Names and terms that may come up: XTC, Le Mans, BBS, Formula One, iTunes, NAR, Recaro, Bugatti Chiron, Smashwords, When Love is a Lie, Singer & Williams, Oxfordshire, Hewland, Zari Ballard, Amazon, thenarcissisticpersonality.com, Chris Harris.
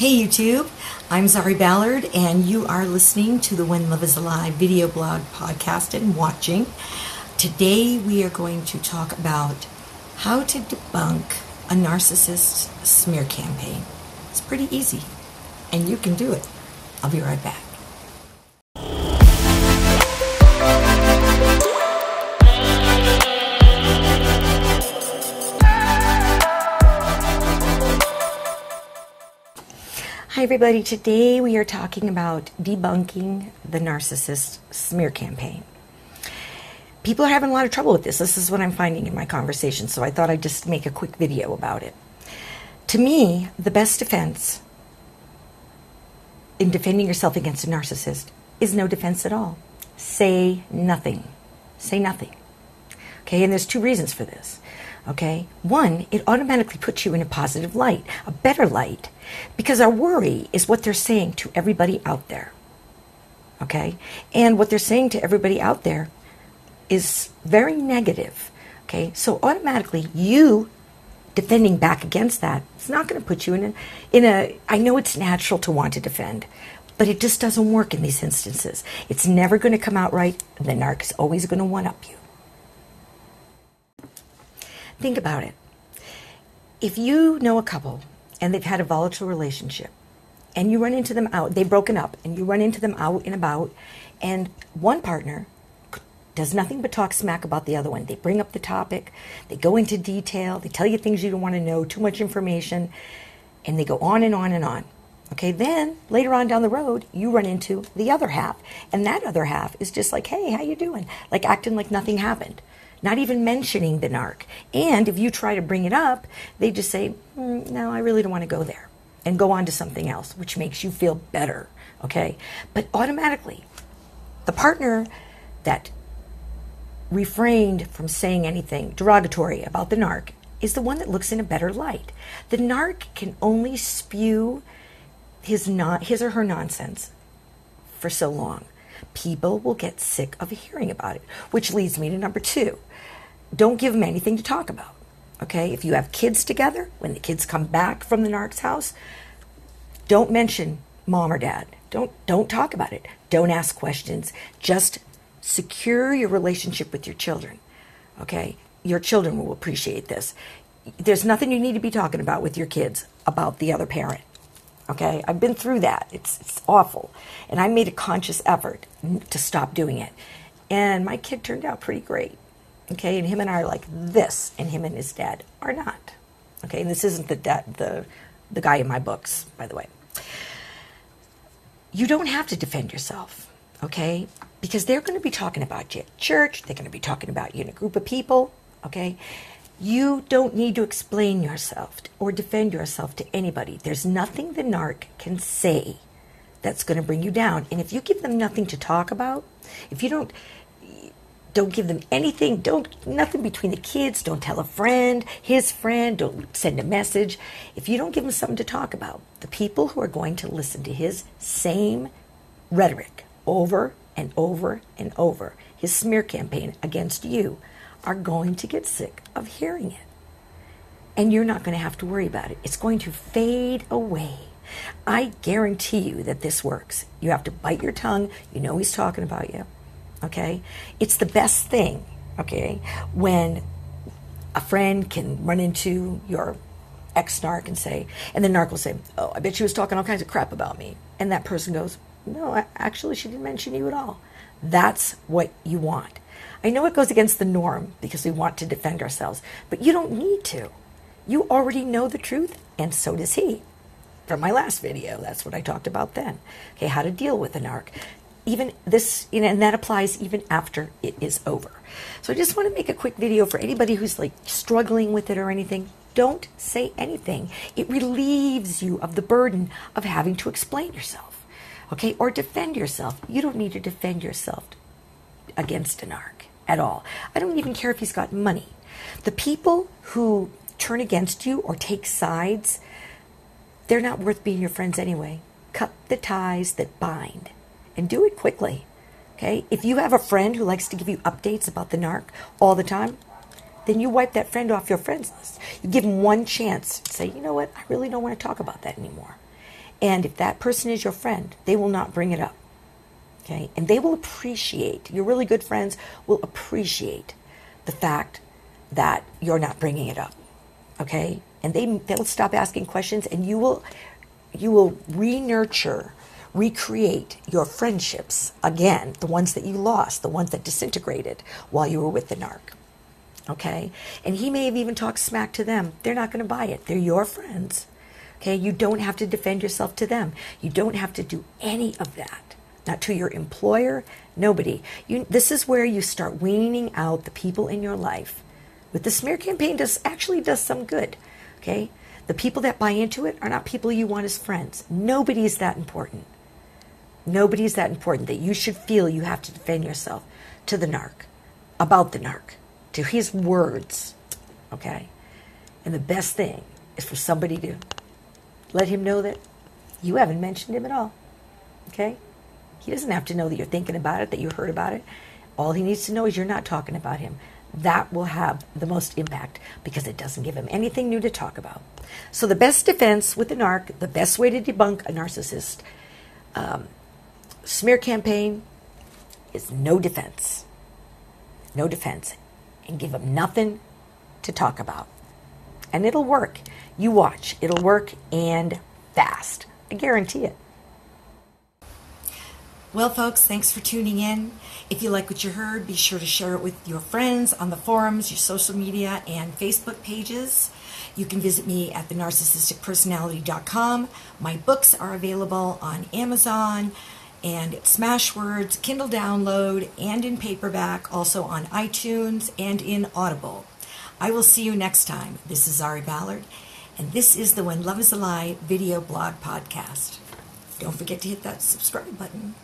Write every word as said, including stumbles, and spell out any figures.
Hey YouTube, I'm Zari Ballard and you are listening to the When Love is a Lie video blog podcast and watching. Today we are going to talk about how to debunk a narcissist's smear campaign. It's pretty easy and you can do it. I'll be right back. Hi everybody, today we are talking about debunking the narcissist smear campaign. People are having a lot of trouble with this. This is what I'm finding in my conversation, so I thought I'd just make a quick video about it. To me, the best defense in defending yourself against a narcissist is no defense at all. Say nothing. Say nothing. Okay, and there's two reasons for this. Okay, one, it automatically puts you in a positive light, a better light, because our worry is what they're saying to everybody out there. Okay, and what they're saying to everybody out there is very negative. Okay, so automatically you defending back against that, it's not going to put you in a, in a, I know it's natural to want to defend, but it just doesn't work in these instances. It's never going to come out right. The narc's always going to one-up you. Think about it. If you know a couple and they've had a volatile relationship and you run into them out, they've broken up and you run into them out and about, and one partner does nothing but talk smack about the other one. They bring up the topic, they go into detail, they tell you things you don't want to know, too much information, and they go on and on and on. Okay, then later on down the road, you run into the other half, and that other half is just like, hey, how you doing? Like acting like nothing happened. Not even mentioning the narc. And if you try to bring it up, they just say, mm, no, I really don't want to go there, and go on to something else, which makes you feel better, okay? But automatically, the partner that refrained from saying anything derogatory about the narc is the one that looks in a better light. The narc can only spew his, non- his or her nonsense for so long. People will get sick of hearing about it, which leads me to number two. Don't give them anything to talk about, okay? If you have kids together, when the kids come back from the narc's house, don't mention mom or dad. Don't, don't talk about it. Don't ask questions. Just secure your relationship with your children, okay? Your children will appreciate this. There's nothing you need to be talking about with your kids about the other parent. Okay, I've been through that. It's, it's awful. And I made a conscious effort to stop doing it. And my kid turned out pretty great. Okay, and him and I are like this, and him and his dad are not. Okay, and this isn't the dad, the, the guy in my books, by the way. You don't have to defend yourself, okay? Because they're going to be talking about you at church. They're going to be talking about you in a group of people, okay? You don't need to explain yourself or defend yourself to anybody. There's nothing the narc can say that's going to bring you down. And if you give them nothing to talk about, if you don't don't give them anything, don't nothing between the kids, don't tell a friend, his friend, don't send a message. If you don't give them something to talk about, the people who are going to listen to his same rhetoric over and over and over, his smear campaign against you, are going to get sick of hearing it. And you're not going to have to worry about it. It's going to fade away. I guarantee you that this works. You have to bite your tongue. You know he's talking about you. Okay? It's the best thing, okay, when a friend can run into your ex-narc and say, and the narc will say, oh, I bet she was talking all kinds of crap about me. And that person goes, no, actually she didn't mention you at all. That's what you want. I know it goes against the norm because we want to defend ourselves, but you don't need to. You already know the truth, and so does he. From my last video, that's what I talked about then. Okay, how to deal with a narc. Even this, you know, and that applies even after it is over. So I just want to make a quick video for anybody who's like struggling with it or anything. Don't say anything. It relieves you of the burden of having to explain yourself, okay, or defend yourself. You don't need to defend yourself against a narc at all. I don't even care if he's got money. The people who turn against you or take sides, they're not worth being your friends anyway. Cut the ties that bind and do it quickly. Okay? If you have a friend who likes to give you updates about the narc all the time, then you wipe that friend off your friends list. You give him one chance. Say, you know what? I really don't want to talk about that anymore. And if that person is your friend, they will not bring it up. Okay? And they will appreciate, your really good friends will appreciate the fact that you're not bringing it up. Okay? And they, they'll stop asking questions, and you will, you will re-nurture, recreate your friendships again, the ones that you lost, the ones that disintegrated while you were with the narc. Okay? And he may have even talked smack to them. They're not going to buy it. They're your friends. Okay? You don't have to defend yourself to them. You don't have to do any of that. Not to your employer, nobody. You, this is where you start weaning out the people in your life. With the smear campaign, does actually does some good. Okay? The people that buy into it are not people you want as friends. Nobody's that important. Nobody's that important that you should feel you have to defend yourself to the narc, about the narc, to his words, okay? And the best thing is for somebody to let him know that you haven't mentioned him at all, okay? He doesn't have to know that you're thinking about it, that you heard about it. All he needs to know is you're not talking about him. That will have the most impact because it doesn't give him anything new to talk about. So the best defense with the narc, the best way to debunk a narcissist um, smear campaign is no defense. No defense. And give them nothing to talk about. And it'll work. You watch. It'll work, and fast. I guarantee it. Well, folks, thanks for tuning in. If you like what you heard, be sure to share it with your friends on the forums, your social media, and Facebook pages. You can visit me at the narcissistic personality dot com. My books are available on Amazon, and at Smashwords, Kindle download, and in paperback, also on iTunes and in Audible. I will see you next time. This is Zari Ballard, and this is the When Love is a Lie video blog podcast. Don't forget to hit that subscribe button.